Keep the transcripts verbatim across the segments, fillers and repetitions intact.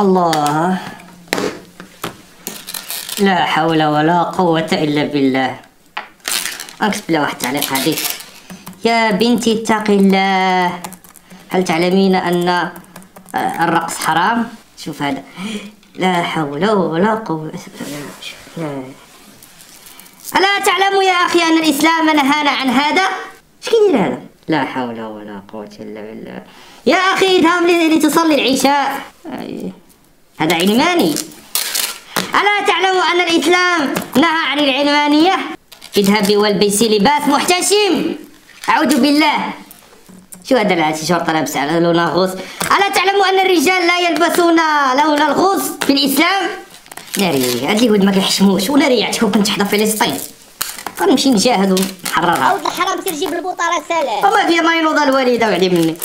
الله، لا حول ولا قوة إلا بالله. أكتب لها واحد التعليق هذيك: يا بنتي اتقي الله، هل تعلمين أن الرقص حرام؟ شوف هذا، لا حول ولا قوة. ألا تعلم يا أخي أن الإسلام نهانا عن هذا؟ اش كيدير هذا؟ لا حول ولا قوة إلا بالله. يا أخي اذهب لتصلي العشاء، هذا علماني. ألا تعلم أن الإسلام نهى عن العلمانية؟ اذهبي والبسي لباس محتشم، أعوذ بالله. شو هذا العاتي شرطة لابس على لون الغوص؟ ألا تعلم أن الرجال لا يلبسون لون الغوص في الإسلام؟ ناري هاد اليهود ما كيحشموش ولا ريعت كون كنت حدا في فلسطين. غنمشي نجاهد ونحررها. ولد الحرام سير جيب البوطه راه سالات. وما فيها ما ينوض الوالده وعلي مني.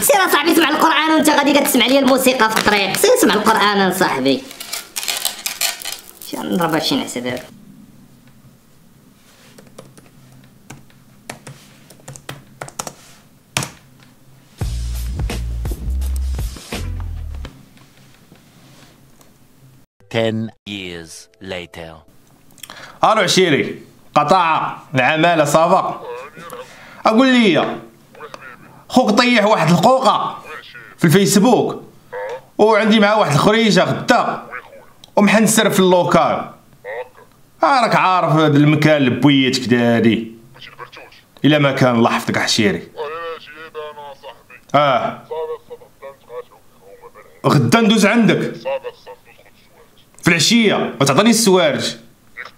سير صاحبي سمع القرآن وانت غادي كتسمع لي الموسيقى في الطريق، سير سمع القرآن صاحبي. شي نضرب هادشي نعس هذا. ten years later. الو عشيري، قطاع العماله صافا. اقول لي خوك طيح واحد القوقه في الفيسبوك، وعندي معاه واحد الخريجه غدا ومحنسر في اللوكال. ها راك عارف هذا المكان لبويتك دادي، الا ما كان الله يحفظك عشيري. اه غدا ندوز عندك في العشيه، ما تعطينيش السوارج.